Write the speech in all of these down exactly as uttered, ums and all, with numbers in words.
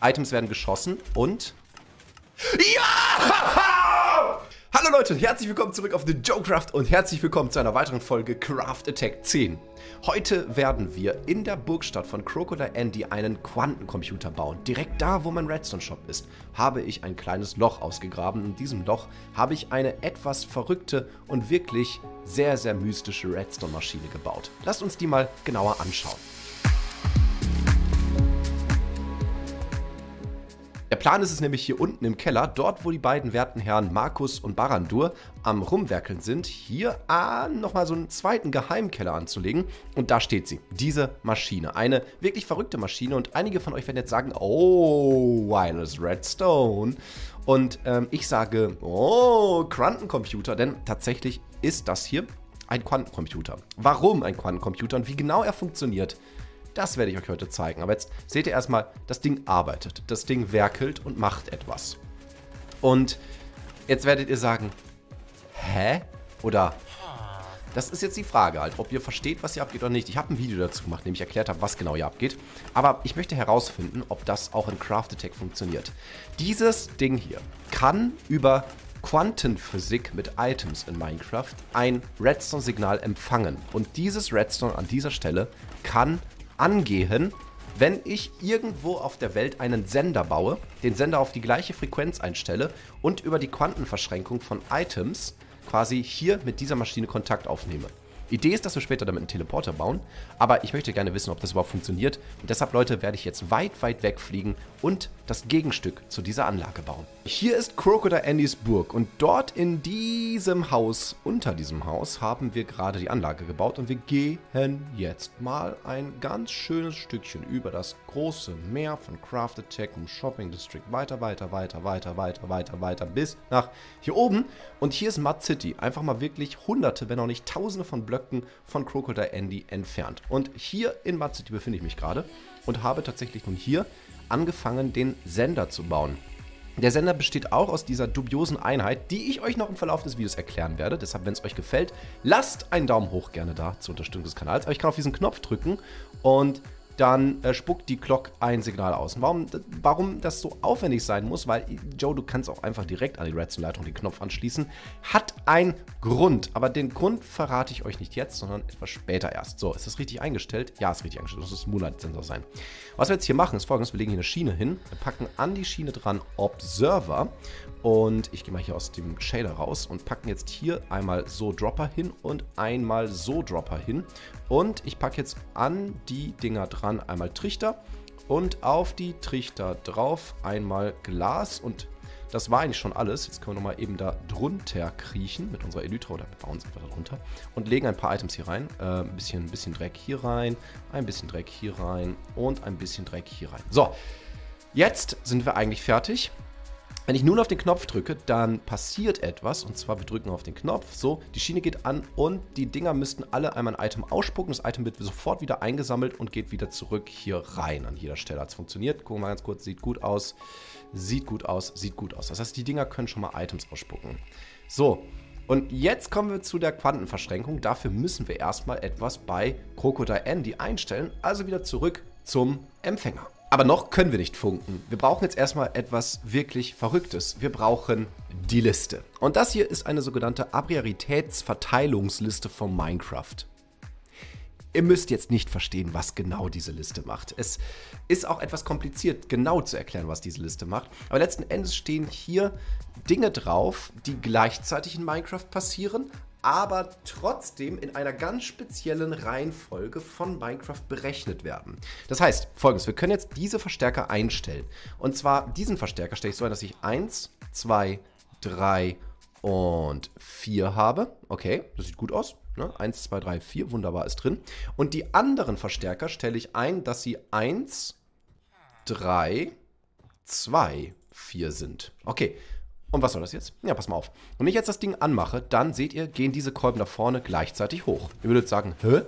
Items werden geschossen und... Ja! Hallo Leute, herzlich willkommen zurück auf TheJoCraft und herzlich willkommen zu einer weiteren Folge Craft Attack zehn. Heute werden wir in der Burgstadt von Crocodile Andy einen Quantencomputer bauen. Direkt da, wo mein Redstone Shop ist, habe ich ein kleines Loch ausgegraben. In diesem Loch habe ich eine etwas verrückte und wirklich sehr, sehr mystische Redstone-Maschine gebaut. Lasst uns die mal genauer anschauen. Der Plan ist es nämlich hier unten im Keller, dort wo die beiden werten Herren Markus und Barandur am Rumwerkeln sind, hier ah, nochmal so einen zweiten Geheimkeller anzulegen. Und da steht sie, diese Maschine. Eine wirklich verrückte Maschine und einige von euch werden jetzt sagen, oh, Wireless Redstone. Und ähm, ich sage, oh, Quantencomputer, denn tatsächlich ist das hier ein Quantencomputer. Warum ein Quantencomputer und wie genau er funktioniert? Das werde ich euch heute zeigen. Aber jetzt seht ihr erstmal, das Ding arbeitet. Das Ding werkelt und macht etwas. Und jetzt werdet ihr sagen, hä? Oder, das ist jetzt die Frage halt, ob ihr versteht, was hier abgeht oder nicht. Ich habe ein Video dazu gemacht, in dem ich erklärt habe, was genau hier abgeht. Aber ich möchte herausfinden, ob das auch in Craft Attack funktioniert. Dieses Ding hier kann über Quantenphysik mit Items in Minecraft ein Redstone-Signal empfangen. Und dieses Redstone an dieser Stelle kann angehen, wenn ich irgendwo auf der Welt einen Sender baue, den Sender auf die gleiche Frequenz einstelle und über die Quantenverschränkung von Items quasi hier mit dieser Maschine Kontakt aufnehme. Idee ist, dass wir später damit einen Teleporter bauen, aber ich möchte gerne wissen, ob das überhaupt funktioniert. Und deshalb, Leute, werde ich jetzt weit, weit wegfliegen und das Gegenstück zu dieser Anlage bauen. Hier ist Crocodile Andys Burg und dort in diesem Haus, unter diesem Haus, haben wir gerade die Anlage gebaut. Und wir gehen jetzt mal ein ganz schönes Stückchen über das große Meer von Craft Attack und Shopping District. Weiter, weiter, weiter, weiter, weiter, weiter, weiter bis nach hier oben. Und hier ist Mud City. Einfach mal wirklich hunderte, wenn auch nicht tausende von Blöcken von Crocodile Andy entfernt. Und hier in Mud City befinde ich mich gerade und habe tatsächlich nun hier angefangen, den Sender zu bauen. Der Sender besteht auch aus dieser dubiosen Einheit, die ich euch noch im Verlauf des Videos erklären werde. Deshalb, wenn es euch gefällt, lasst einen Daumen hoch gerne da zur Unterstützung des Kanals. Aber ich kann auf diesen Knopf drücken und dann äh, spuckt die Glock ein Signal aus. Warum, warum das so aufwendig sein muss, weil, Joe, du kannst auch einfach direkt an die Redstone-Leitung den Knopf anschließen, hat einen Grund. Aber den Grund verrate ich euch nicht jetzt, sondern etwas später erst. So, ist das richtig eingestellt? Ja, ist richtig eingestellt. Das muss ein Moonlight-Sensor sein. Was wir jetzt hier machen, ist folgendes. Wir legen hier eine Schiene hin, packen an die Schiene dran Observer. Und ich gehe mal hier aus dem Shader raus und packen jetzt hier einmal so Dropper hin und einmal so Dropper hin. Und ich packe jetzt an die Dinger dran einmal Trichter und auf die Trichter drauf einmal Glas und das war eigentlich schon alles. Jetzt können wir nochmal eben da drunter kriechen mit unserer Elytra oder bauen sie einfach da drunter und legen ein paar Items hier rein. Äh, ein bisschen, ein bisschen Dreck hier rein, ein bisschen Dreck hier rein und ein bisschen Dreck hier rein. So, jetzt sind wir eigentlich fertig. Wenn ich nun auf den Knopf drücke, dann passiert etwas und zwar wir drücken auf den Knopf, so, die Schiene geht an und die Dinger müssten alle einmal ein Item ausspucken. Das Item wird sofort wieder eingesammelt und geht wieder zurück hier rein. An jeder Stelle hat es funktioniert. Gucken wir mal ganz kurz, sieht gut aus, sieht gut aus, sieht gut aus. Das heißt, die Dinger können schon mal Items ausspucken. So, und jetzt kommen wir zu der Quantenverschränkung. Dafür müssen wir erstmal etwas bei Crocodile Andy einstellen, also wieder zurück zum Empfänger. Aber noch können wir nicht funken. Wir brauchen jetzt erstmal etwas wirklich Verrücktes. Wir brauchen die Liste. Und das hier ist eine sogenannte Aprioritätsverteilungsliste von Minecraft. Ihr müsst jetzt nicht verstehen, was genau diese Liste macht. Es ist auch etwas kompliziert, genau zu erklären, was diese Liste macht. Aber letzten Endes stehen hier Dinge drauf, die gleichzeitig in Minecraft passieren, aber trotzdem in einer ganz speziellen Reihenfolge von Minecraft berechnet werden. Das heißt, folgendes, wir können jetzt diese Verstärker einstellen. Und zwar diesen Verstärker stelle ich so ein, dass ich eins, zwei, drei und vier habe. Okay, das sieht gut aus. Ne? eins, zwei, drei, vier, wunderbar ist drin. Und die anderen Verstärker stelle ich ein, dass sie eins, drei, zwei, vier sind. Okay. Und was soll das jetzt? Ja, pass mal auf. Wenn ich jetzt das Ding anmache, dann seht ihr, gehen diese Kolben da vorne gleichzeitig hoch. Ihr würdet sagen, hä?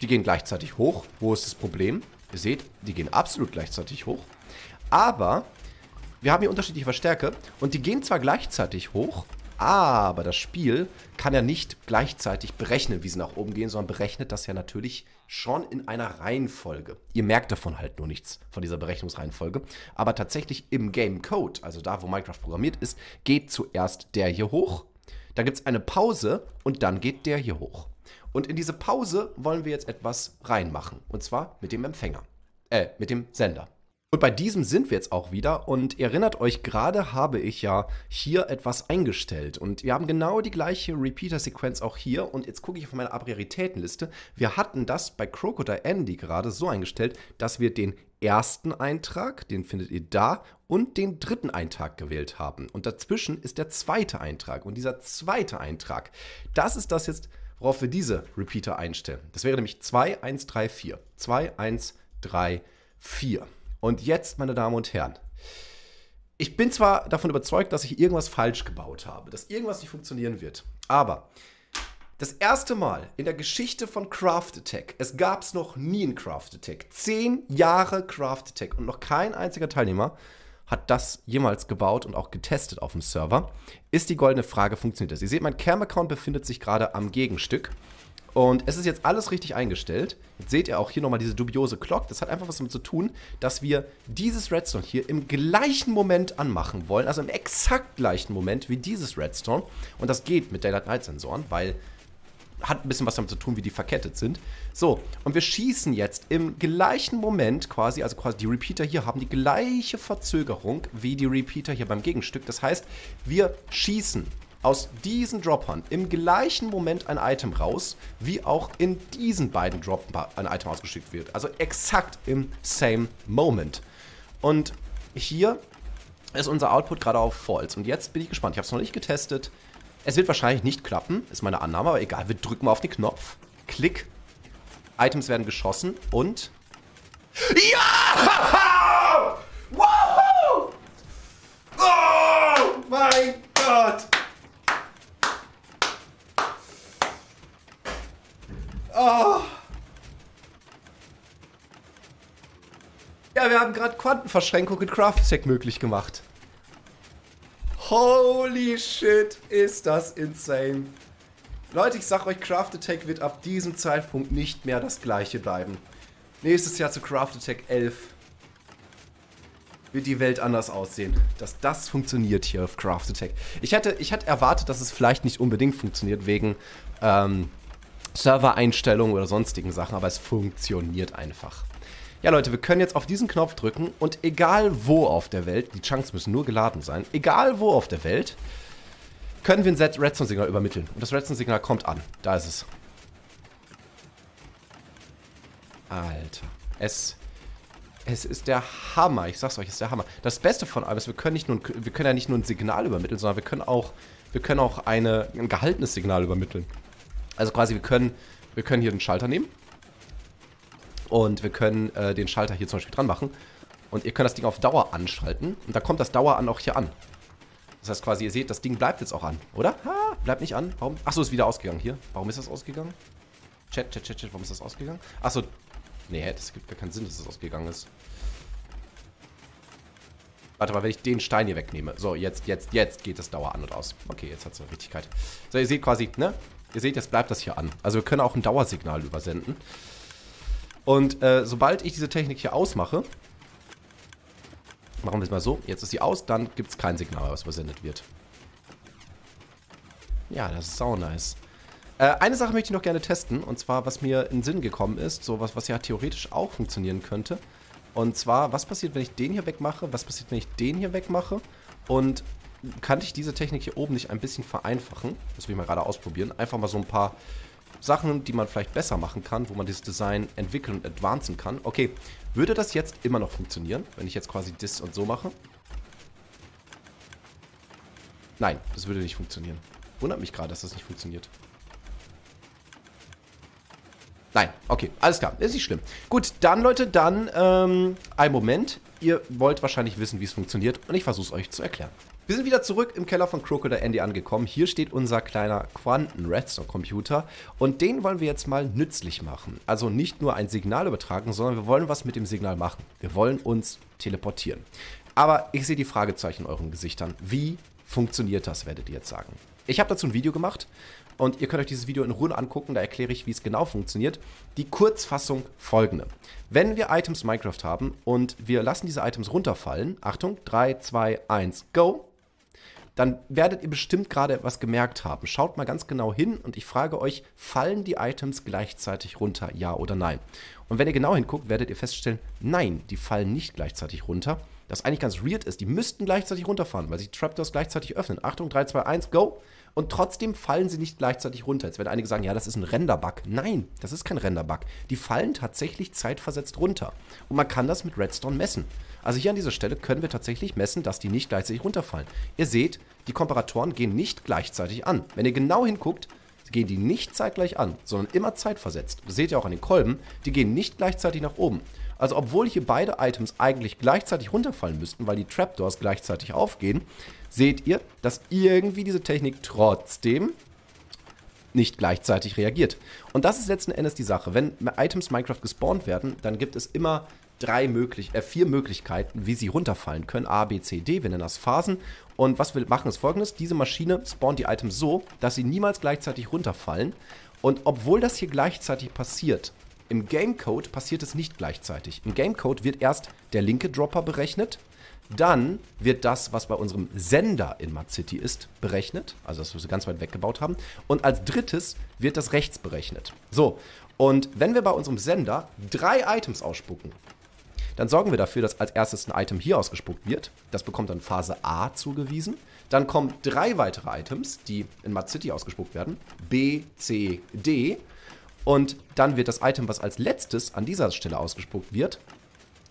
Die gehen gleichzeitig hoch. Wo ist das Problem? Ihr seht, die gehen absolut gleichzeitig hoch. Aber wir haben hier unterschiedliche Verstärker und die gehen zwar gleichzeitig hoch, aber das Spiel kann ja nicht gleichzeitig berechnen, wie sie nach oben gehen, sondern berechnet das ja natürlich schon in einer Reihenfolge. Ihr merkt davon halt nur nichts, von dieser Berechnungsreihenfolge. Aber tatsächlich im Game Code, also da, wo Minecraft programmiert ist, geht zuerst der hier hoch. Da gibt es eine Pause und dann geht der hier hoch. Und in diese Pause wollen wir jetzt etwas reinmachen. Und zwar mit dem Empfänger. Äh, mit dem Sender. Und bei diesem sind wir jetzt auch wieder. Und ihr erinnert euch, gerade habe ich ja hier etwas eingestellt. Und wir haben genau die gleiche Repeater-Sequenz auch hier. Und jetzt gucke ich auf meine Prioritätenliste. Wir hatten das bei Crocodile Andy gerade so eingestellt, dass wir den ersten Eintrag, den findet ihr da, und den dritten Eintrag gewählt haben. Und dazwischen ist der zweite Eintrag. Und dieser zweite Eintrag, das ist das jetzt, worauf wir diese Repeater einstellen. Das wäre nämlich zwei eins drei vier. zwei eins drei vier. Und jetzt, meine Damen und Herren, ich bin zwar davon überzeugt, dass ich irgendwas falsch gebaut habe, dass irgendwas nicht funktionieren wird, aber das erste Mal in der Geschichte von Craft Attack, es gab es noch nie in Craft Attack, zehn Jahre Craft Attack und noch kein einziger Teilnehmer hat das jemals gebaut und auch getestet auf dem Server, ist die goldene Frage, funktioniert das? Ihr seht, mein Cam-Account befindet sich gerade am Gegenstück. Und es ist jetzt alles richtig eingestellt. Jetzt seht ihr auch hier nochmal diese dubiose Glock. Das hat einfach was damit zu tun, dass wir dieses Redstone hier im gleichen Moment anmachen wollen. Also im exakt gleichen Moment wie dieses Redstone. Und das geht mit Daylight Night Sensoren, weil hat ein bisschen was damit zu tun, wie die verkettet sind. So, und wir schießen jetzt im gleichen Moment quasi, also quasi die Repeater hier haben die gleiche Verzögerung wie die Repeater hier beim Gegenstück. Das heißt, wir schießen aus diesen Droppern im gleichen Moment ein Item raus, wie auch in diesen beiden Droppern ein Item ausgeschickt wird. Also exakt im same Moment. Und hier ist unser Output gerade auf False. Und jetzt bin ich gespannt. Ich habe es noch nicht getestet. Es wird wahrscheinlich nicht klappen, ist meine Annahme, aber egal. Wir drücken mal auf den Knopf. Klick. Items werden geschossen und... Ja! Woohoo! Oh mein Gott! Oh. Ja, wir haben gerade Quantenverschränkung in Craft Attack möglich gemacht. Holy shit, ist das insane. Leute, ich sag euch, Craft Attack wird ab diesem Zeitpunkt nicht mehr das gleiche bleiben. Nächstes Jahr zu Craft Attack elf wird die Welt anders aussehen. Dass das funktioniert hier auf Craft Attack. Ich hätte, ich hätte erwartet, dass es vielleicht nicht unbedingt funktioniert, wegen... Ähm, Servereinstellungen oder sonstigen Sachen, aber es funktioniert einfach. Ja, Leute, wir können jetzt auf diesen Knopf drücken und egal wo auf der Welt, die Chunks müssen nur geladen sein, egal wo auf der Welt, können wir ein Redstone-Signal übermitteln. Und das Redstone-Signal kommt an. Da ist es. Alter. Es... Es ist der Hammer. Ich sag's euch, es ist der Hammer. Das Beste von allem ist, wir können, nicht nur ein, wir können ja nicht nur ein Signal übermitteln, sondern wir können auch, wir können auch eine, ein gehaltenes Signal übermitteln. Also quasi, wir können, wir können hier den Schalter nehmen und wir können äh, den Schalter hier zum Beispiel dran machen und ihr könnt das Ding auf Dauer anschalten und da kommt das Dauer an auch hier an. Das heißt quasi, ihr seht, das Ding bleibt jetzt auch an, oder? Ha, bleibt nicht an. Warum? Achso, ist wieder ausgegangen hier. Warum ist das ausgegangen? Chat, Chat, Chat, Chat, warum ist das ausgegangen? Achso, nee, das gibt gar keinen Sinn, dass das ausgegangen ist. Warte mal, wenn ich den Stein hier wegnehme. So, jetzt, jetzt, jetzt geht das Dauer an und aus. Okay, jetzt hat es eine Richtigkeit. So, ihr seht quasi, ne? Ihr seht, jetzt bleibt das hier an. Also wir können auch ein Dauersignal übersenden. Und äh, sobald ich diese Technik hier ausmache, machen wir es mal so, jetzt ist sie aus, dann gibt es kein Signal, was übersendet wird. Ja, das ist sau nice. Äh, eine Sache möchte ich noch gerne testen, und zwar, was mir in den Sinn gekommen ist, so was, was ja theoretisch auch funktionieren könnte. Und zwar, was passiert, wenn ich den hier wegmache, was passiert, wenn ich den hier wegmache und... Kann ich diese Technik hier oben nicht ein bisschen vereinfachen? Das will ich mal gerade ausprobieren. Einfach mal so ein paar Sachen, die man vielleicht besser machen kann, wo man dieses Design entwickeln und advancen kann. Okay, würde das jetzt immer noch funktionieren, wenn ich jetzt quasi das und so mache? Nein, das würde nicht funktionieren. Wundert mich gerade, dass das nicht funktioniert. Nein, okay, alles klar, ist nicht schlimm. Gut, dann Leute, dann ähm, einen Moment. Ihr wollt wahrscheinlich wissen, wie es funktioniert und ich versuche es euch zu erklären. Wir sind wieder zurück im Keller von Crocodile Andy angekommen. Hier steht unser kleiner Quanten-Redstone-Computer und den wollen wir jetzt mal nützlich machen. Also nicht nur ein Signal übertragen, sondern wir wollen was mit dem Signal machen. Wir wollen uns teleportieren. Aber ich sehe die Fragezeichen in euren Gesichtern. Wie funktioniert das, werdet ihr jetzt sagen. Ich habe dazu ein Video gemacht und ihr könnt euch dieses Video in Ruhe angucken, da erkläre ich, wie es genau funktioniert. Die Kurzfassung folgende. Wenn wir Items Minecraft haben und wir lassen diese Items runterfallen, Achtung, drei, zwei, eins, go, dann werdet ihr bestimmt gerade etwas gemerkt haben. Schaut mal ganz genau hin und ich frage euch, fallen die Items gleichzeitig runter, ja oder nein? Und wenn ihr genau hinguckt, werdet ihr feststellen, nein, die fallen nicht gleichzeitig runter. Das eigentlich ganz weird ist, die müssten gleichzeitig runterfahren, weil sie Trapdoors gleichzeitig öffnen. Achtung, drei, zwei, eins, go! Und trotzdem fallen sie nicht gleichzeitig runter. Jetzt werden einige sagen, ja, das ist ein Render-Bug. Nein, das ist kein Render-Bug. Die fallen tatsächlich zeitversetzt runter. Und man kann das mit Redstone messen. Also hier an dieser Stelle können wir tatsächlich messen, dass die nicht gleichzeitig runterfallen. Ihr seht, die Komparatoren gehen nicht gleichzeitig an. Wenn ihr genau hinguckt, gehen die nicht zeitgleich an, sondern immer zeitversetzt. Das seht ihr auch an den Kolben, die gehen nicht gleichzeitig nach oben. Also obwohl hier beide Items eigentlich gleichzeitig runterfallen müssten, weil die Trapdoors gleichzeitig aufgehen, seht ihr, dass irgendwie diese Technik trotzdem nicht gleichzeitig reagiert. Und das ist letzten Endes die Sache. Wenn Items Minecraft gespawnt werden, dann gibt es immer drei möglich, äh, vier Möglichkeiten, wie sie runterfallen können. A, B, C, D, wir nennen das Phasen. Und was wir machen ist folgendes, diese Maschine spawnt die Items so, dass sie niemals gleichzeitig runterfallen. Und obwohl das hier gleichzeitig passiert, im Gamecode passiert es nicht gleichzeitig. Im Gamecode wird erst der linke Dropper berechnet, dann wird das, was bei unserem Sender in Mad City ist, berechnet. Also das, was wir ganz weit weggebaut haben. Und als drittes wird das rechts berechnet. So, und wenn wir bei unserem Sender drei Items ausspucken, dann sorgen wir dafür, dass als erstes ein Item hier ausgespuckt wird. Das bekommt dann Phase A zugewiesen. Dann kommen drei weitere Items, die in Mad City ausgespuckt werden. B, C, D. Und dann wird das Item, was als letztes an dieser Stelle ausgespuckt wird,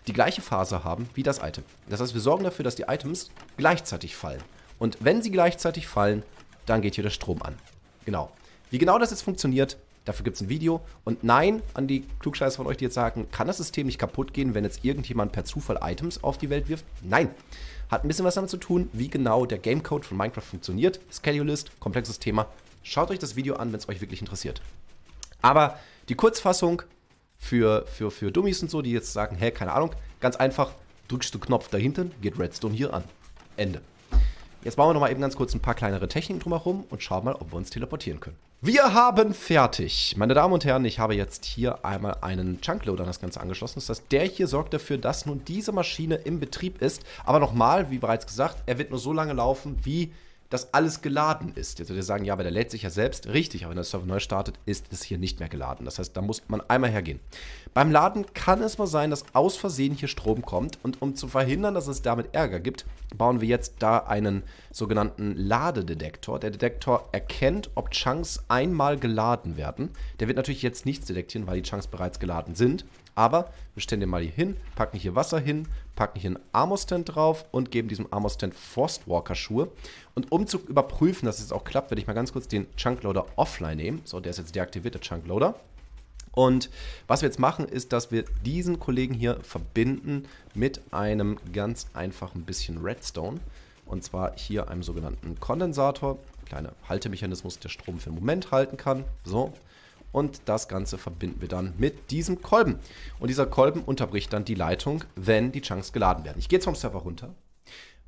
die gleiche Phase haben wie das Item. Das heißt, wir sorgen dafür, dass die Items gleichzeitig fallen. Und wenn sie gleichzeitig fallen, dann geht hier der Strom an. Genau. Wie genau das jetzt funktioniert, dafür gibt es ein Video. Und nein, an die Klugscheißer von euch, die jetzt sagen, kann das System nicht kaputt gehen, wenn jetzt irgendjemand per Zufall Items auf die Welt wirft? Nein. Hat ein bisschen was damit zu tun, wie genau der Gamecode von Minecraft funktioniert. Schedulist, komplexes Thema. Schaut euch das Video an, wenn es euch wirklich interessiert. Aber die Kurzfassung für, für, für Dummies und so, die jetzt sagen, hä, keine Ahnung, ganz einfach, drückst du Knopf da hinten, geht Redstone hier an. Ende. Jetzt bauen wir nochmal eben ganz kurz ein paar kleinere Techniken drumherum und schauen mal, ob wir uns teleportieren können. Wir haben fertig. Meine Damen und Herren, ich habe jetzt hier einmal einen Chunkloader an das Ganze angeschlossen. Das heißt, der hier sorgt dafür, dass nun diese Maschine im Betrieb ist. Aber nochmal, wie bereits gesagt, er wird nur so lange laufen, wie dass alles geladen ist. Jetzt würdet ihr sagen, ja, aber der lädt sich ja selbst. Richtig, aber wenn der Server neu startet, ist es hier nicht mehr geladen. Das heißt, da muss man einmal hergehen. Beim Laden kann es mal sein, dass aus Versehen hier Strom kommt. Und um zu verhindern, dass es damit Ärger gibt, bauen wir jetzt da einen sogenannten Ladedetektor. Der Detektor erkennt, ob Chunks einmal geladen werden. Der wird natürlich jetzt nichts detektieren, weil die Chunks bereits geladen sind. Aber wir stellen den mal hier hin, packen hier Wasser hin, packen hier einen Armor-Stand drauf und geben diesem Armor-Stand Frostwalker-Schuhe. Und um zu überprüfen, dass es jetzt auch klappt, werde ich mal ganz kurz den Chunkloader offline nehmen. So, der ist jetzt deaktiviert, der Chunkloader. Und was wir jetzt machen, ist, dass wir diesen Kollegen hier verbinden mit einem ganz einfachen bisschen Redstone. Und zwar hier einem sogenannten Kondensator. Kleiner Haltemechanismus, der Strom für einen Moment halten kann. So. Und das Ganze verbinden wir dann mit diesem Kolben. Und dieser Kolben unterbricht dann die Leitung, wenn die Chunks geladen werden. Ich gehe jetzt vom Server runter.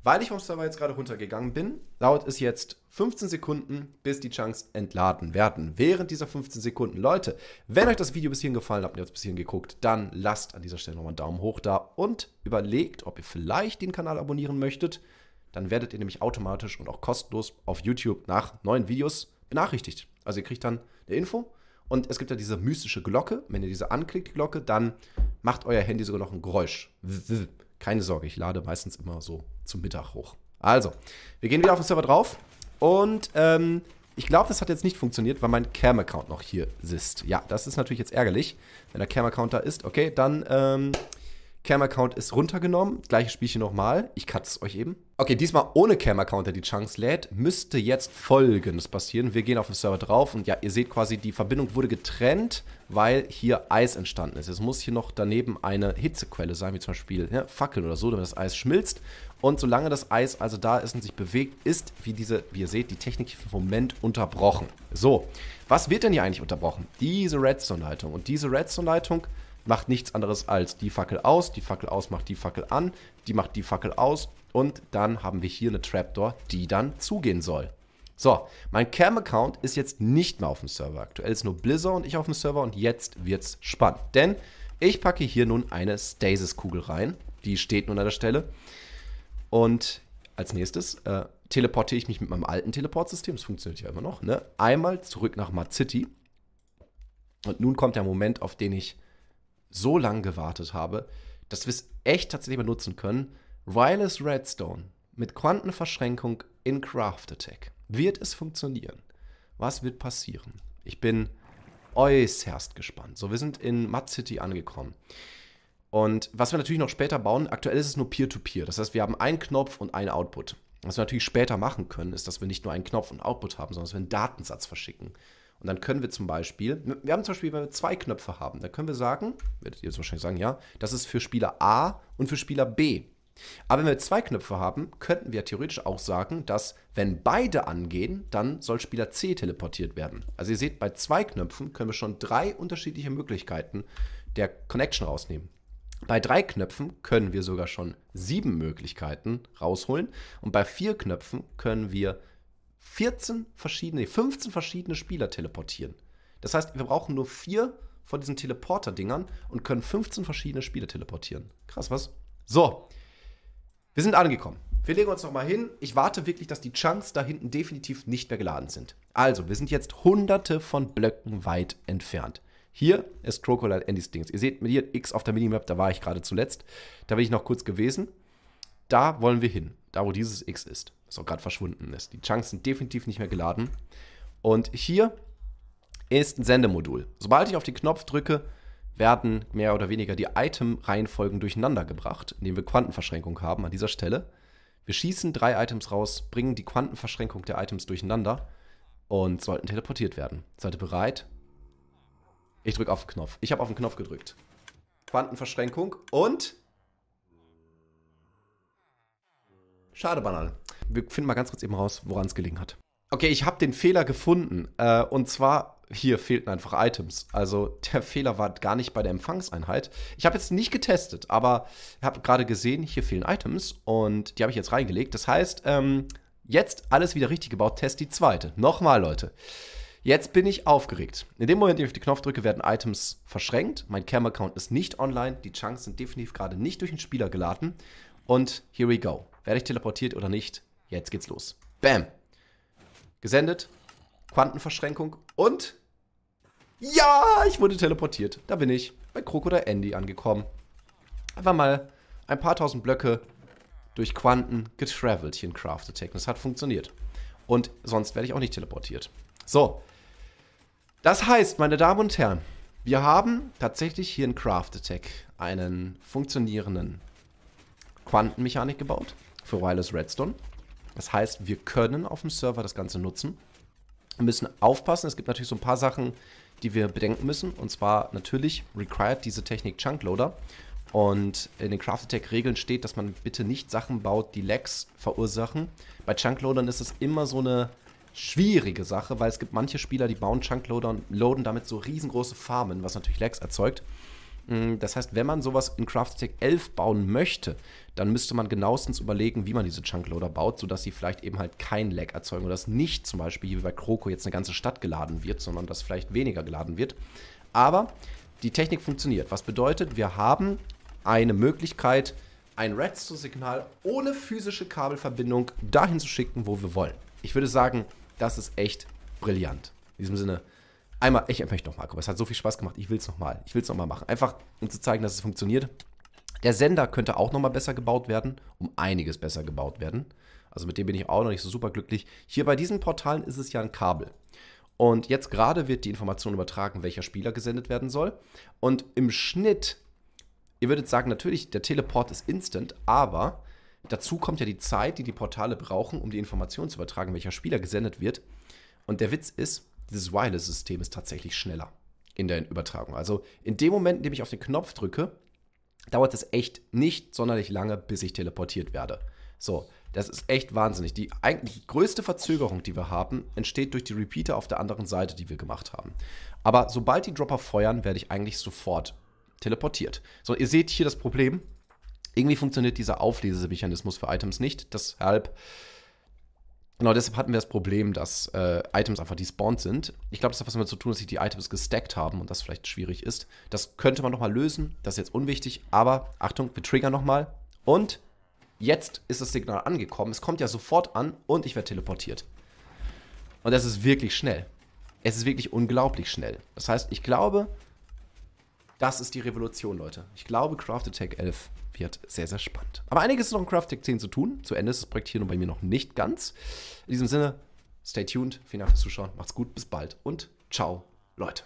Weil ich vom Server jetzt gerade runtergegangen bin, dauert es jetzt fünfzehn Sekunden, bis die Chunks entladen werden. Während dieser fünfzehn Sekunden, Leute, wenn euch das Video bis hierhin gefallen hat, habt ihr jetzt bis hierhin geguckt, dann lasst an dieser Stelle nochmal einen Daumen hoch da und überlegt, ob ihr vielleicht den Kanal abonnieren möchtet. Dann werdet ihr nämlich automatisch und auch kostenlos auf YouTube nach neuen Videos benachrichtigt. Also ihr kriegt dann eine Info. Und es gibt ja diese mystische Glocke. Wenn ihr diese anklickt, die Glocke, dann macht euer Handy sogar noch ein Geräusch. Keine Sorge, ich lade meistens immer so zum Mittag hoch. Also, wir gehen wieder auf den Server drauf. Und ähm, ich glaube, das hat jetzt nicht funktioniert, weil mein Cam-Account noch hier sitzt. Ja, das ist natürlich jetzt ärgerlich, wenn der Cam-Account da ist. Okay, dann ähm, Cam-Account ist runtergenommen. Gleiches Spielchen nochmal. Ich cutte es euch eben. Okay, diesmal ohne Cam-Account, der die Chunks lädt, müsste jetzt Folgendes passieren. Wir gehen auf den Server drauf und ja, ihr seht quasi, die Verbindung wurde getrennt, weil hier Eis entstanden ist. Es muss hier noch daneben eine Hitzequelle sein, wie zum Beispiel ja, Fackeln oder so, damit das Eis schmilzt. Und solange das Eis also da ist und sich bewegt, ist, wie, diese, wie ihr seht, die Technik hier für den Moment unterbrochen. So, was wird denn hier eigentlich unterbrochen? Diese Redstone-Leitung. Und diese Redstone-Leitung macht nichts anderes als die Fackel aus, die Fackel aus macht die Fackel an, die macht die Fackel aus und dann haben wir hier eine Trapdoor, die dann zugehen soll. So, mein Cam-Account ist jetzt nicht mehr auf dem Server. Aktuell ist nur Blizzard und ich auf dem Server und jetzt wird's spannend. Denn ich packe hier nun eine Stasis-Kugel rein. Die steht nun an der Stelle. Und als nächstes äh, teleportiere ich mich mit meinem alten Teleportsystem. Das funktioniert ja immer noch. Ne? Einmal zurück nach Mud City. Und nun kommt der Moment, auf den ich so lange gewartet habe, dass wir es echt tatsächlich benutzen können. Wireless Redstone mit Quantenverschränkung in Craft Attack. Wird es funktionieren? Was wird passieren? Ich bin äußerst gespannt. So, wir sind in Mud City angekommen. Und was wir natürlich noch später bauen, aktuell ist es nur Peer-to-Peer. Das heißt, wir haben einen Knopf und einen Output. Was wir natürlich später machen können, ist, dass wir nicht nur einen Knopf und Output haben, sondern dass wir einen Datensatz verschicken. Und dann können wir zum Beispiel, wir haben zum Beispiel, wenn wir zwei Knöpfe haben, dann können wir sagen, werdet ihr jetzt wahrscheinlich sagen, ja, das ist für Spieler A und für Spieler B. Aber wenn wir zwei Knöpfe haben, könnten wir theoretisch auch sagen, dass, wenn beide angehen, dann soll Spieler C teleportiert werden. Also ihr seht, bei zwei Knöpfen können wir schon drei unterschiedliche Möglichkeiten der Connection rausnehmen. Bei drei Knöpfen können wir sogar schon sieben Möglichkeiten rausholen. Und bei vier Knöpfen können wir vierzehn verschiedene, fünfzehn verschiedene Spieler teleportieren. Das heißt, wir brauchen nur vier von diesen Teleporter-Dingern und können fünfzehn verschiedene Spieler teleportieren. Krass, was? So, wir sind angekommen. Wir legen uns nochmal hin. Ich warte wirklich, dass die Chunks da hinten definitiv nicht mehr geladen sind. Also, wir sind jetzt hunderte von Blöcken weit entfernt. Hier ist Crocodile Andys Dings. Ihr seht mit hier X auf der Minimap, da war ich gerade zuletzt. Da bin ich noch kurz gewesen. Da wollen wir hin. Da, wo dieses X ist. Das auch gerade verschwunden ist. Die Chunks sind definitiv nicht mehr geladen. Und hier ist ein Sendemodul. Sobald ich auf den Knopf drücke, werden mehr oder weniger die Item-Reihenfolgen durcheinander gebracht, indem wir Quantenverschränkung haben an dieser Stelle. Wir schießen drei Items raus, bringen die Quantenverschränkung der Items durcheinander und sollten teleportiert werden. Seid ihr bereit? Ich drücke auf den Knopf. Ich habe auf den Knopf gedrückt. Quantenverschränkung und... Schade, Banane. Wir finden mal ganz kurz eben raus, woran es gelegen hat. Okay, ich habe den Fehler gefunden. Äh, und zwar, hier fehlten einfach Items. Also der Fehler war gar nicht bei der Empfangseinheit. Ich habe jetzt nicht getestet, aber ich habe gerade gesehen, hier fehlen Items. Und die habe ich jetzt reingelegt. Das heißt, ähm, jetzt alles wieder richtig gebaut. Test die zweite. Nochmal, Leute. Jetzt bin ich aufgeregt. In dem Moment, in dem ich auf den Knopf drücke, werden Items verschränkt. Mein Cam-Account ist nicht online. Die Chunks sind definitiv gerade nicht durch den Spieler geladen. Und here we go. Werde ich teleportiert oder nicht? Jetzt geht's los. Bam. Gesendet. Quantenverschränkung. Und... Ja, ich wurde teleportiert. Da bin ich bei Crocodile Andy angekommen. Einfach mal ein paar tausend Blöcke durch Quanten getravelt hier in Craft Attack. Das hat funktioniert. Und sonst werde ich auch nicht teleportiert. So. Das heißt, meine Damen und Herren, wir haben tatsächlich hier in Craft Attack einen funktionierenden Quantenmechanik gebaut für Wireless Redstone. Das heißt, wir können auf dem Server das Ganze nutzen. Wir müssen aufpassen, es gibt natürlich so ein paar Sachen, die wir bedenken müssen. Und zwar natürlich required diese Technik Chunk Loader. Und in den Craft Attack Regeln steht, dass man bitte nicht Sachen baut, die Lags verursachen. Bei Chunk Loadern ist es immer so eine schwierige Sache, weil es gibt manche Spieler, die bauen Chunk Loader und loaden damit so riesengroße Farmen, was natürlich Lags erzeugt. Das heißt, wenn man sowas in Craft Attack elf bauen möchte, dann müsste man genauestens überlegen, wie man diese Chunkloader baut, sodass sie vielleicht eben halt kein Lag erzeugen oder dass nicht zum Beispiel hier wie bei Croco jetzt eine ganze Stadt geladen wird, sondern dass vielleicht weniger geladen wird. Aber die Technik funktioniert. Was bedeutet, wir haben eine Möglichkeit, ein Redstone-Signal ohne physische Kabelverbindung dahin zu schicken, wo wir wollen. Ich würde sagen, das ist echt brillant. In diesem Sinne... Einmal, ich empfehle nochmal, guck mal, es hat so viel Spaß gemacht, ich will es nochmal, ich will es nochmal machen. Einfach, um zu zeigen, dass es funktioniert. Der Sender könnte auch nochmal besser gebaut werden, um einiges besser gebaut werden. Also mit dem bin ich auch noch nicht so super glücklich. Hier bei diesen Portalen ist es ja ein Kabel. Und jetzt gerade wird die Information übertragen, welcher Spieler gesendet werden soll. Und im Schnitt, ihr würdet sagen, natürlich, der Teleport ist instant, aber dazu kommt ja die Zeit, die die Portale brauchen, um die Information zu übertragen, welcher Spieler gesendet wird. Und der Witz ist, dieses Wireless-System ist tatsächlich schneller in der Übertragung. Also in dem Moment, in dem ich auf den Knopf drücke, dauert es echt nicht sonderlich lange, bis ich teleportiert werde. So, das ist echt wahnsinnig. Die eigentlich größte Verzögerung, die wir haben, entsteht durch die Repeater auf der anderen Seite, die wir gemacht haben. Aber sobald die Dropper feuern, werde ich eigentlich sofort teleportiert. So, ihr seht hier das Problem. Irgendwie funktioniert dieser Auflesemechanismus für Items nicht. Deshalb Genau, deshalb hatten wir das Problem, dass äh, Items einfach despawned sind. Ich glaube, das hat was damit zu tun, dass sich die Items gestackt haben und das vielleicht schwierig ist. Das könnte man nochmal lösen, das ist jetzt unwichtig, aber Achtung, wir triggern nochmal. Und jetzt ist das Signal angekommen, es kommt ja sofort an und ich werde teleportiert. Und das ist wirklich schnell. Es ist wirklich unglaublich schnell. Das heißt, ich glaube, das ist die Revolution, Leute. Ich glaube, Craft Attack elf wird sehr, sehr spannend. Aber einiges ist noch in Craft Attack zehn zu tun. Zu Ende ist das Projekt hier nur bei mir noch nicht ganz. In diesem Sinne, stay tuned. Vielen Dank fürs Zuschauen. Macht's gut, bis bald und ciao, Leute.